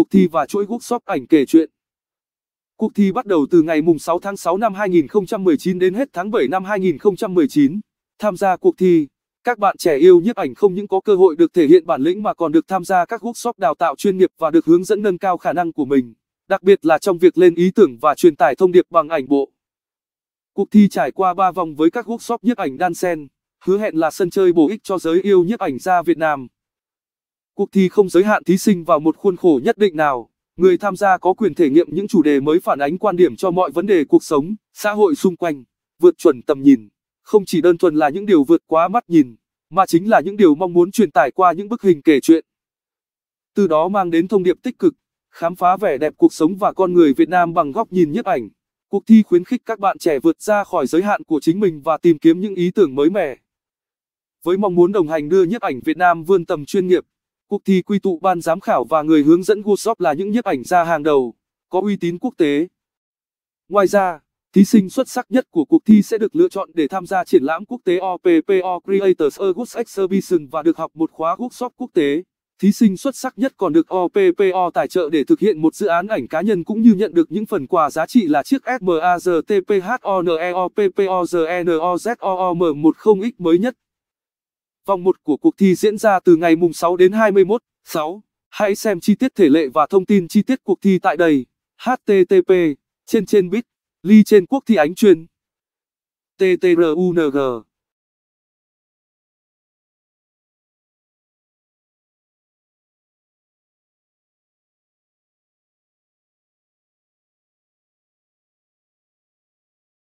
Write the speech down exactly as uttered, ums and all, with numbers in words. cuộc thi và chuỗi workshop ảnh kể chuyện. Cuộc thi bắt đầu từ ngày mùng sáu tháng sáu năm hai nghìn không trăm mười chín đến hết tháng bảy năm hai nghìn không trăm mười chín. Tham gia cuộc thi, các bạn trẻ yêu nhiếp ảnh không những có cơ hội được thể hiện bản lĩnh mà còn được tham gia các workshop đào tạo chuyên nghiệp và được hướng dẫn nâng cao khả năng của mình, đặc biệt là trong việc lên ý tưởng và truyền tải thông điệp bằng ảnh bộ. Cuộc thi trải qua ba vòng với các workshop nhiếp ảnh đan xen, hứa hẹn là sân chơi bổ ích cho giới yêu nhiếp ảnh gia Việt Nam. Cuộc thi không giới hạn thí sinh vào một khuôn khổ nhất định nào, người tham gia có quyền thể nghiệm những chủ đề mới phản ánh quan điểm cho mọi vấn đề cuộc sống, xã hội xung quanh, vượt chuẩn tầm nhìn, không chỉ đơn thuần là những điều vượt quá mắt nhìn, mà chính là những điều mong muốn truyền tải qua những bức hình kể chuyện. Từ đó mang đến thông điệp tích cực, khám phá vẻ đẹp cuộc sống và con người Việt Nam bằng góc nhìn nhiếp ảnh. Cuộc thi khuyến khích các bạn trẻ vượt ra khỏi giới hạn của chính mình và tìm kiếm những ý tưởng mới mẻ. Với mong muốn đồng hành đưa nhiếp ảnh Việt Nam vươn tầm chuyên nghiệp, cuộc thi quy tụ ban giám khảo và người hướng dẫn workshop là những nhiếp ảnh gia hàng đầu, có uy tín quốc tế. Ngoài ra, thí sinh xuất sắc nhất của cuộc thi sẽ được lựa chọn để tham gia triển lãm quốc tế ô ppo Creators A World Exhibition và được học một khóa workshop quốc tế. Thí sinh xuất sắc nhất còn được ô ppo tài trợ để thực hiện một dự án ảnh cá nhân cũng như nhận được những phần quà giá trị là chiếc Mazda T P H O N E O P P O G N O Z O O M mười x mới nhất. Vòng một của cuộc thi diễn ra từ ngày mùng sáu đến hai mươi mốt tháng sáu. Hãy xem chi tiết thể lệ và thông tin chi tiết cuộc thi tại đây. H T T P trên trên bit ly trên quốc thi ánh chuyên T T R U N G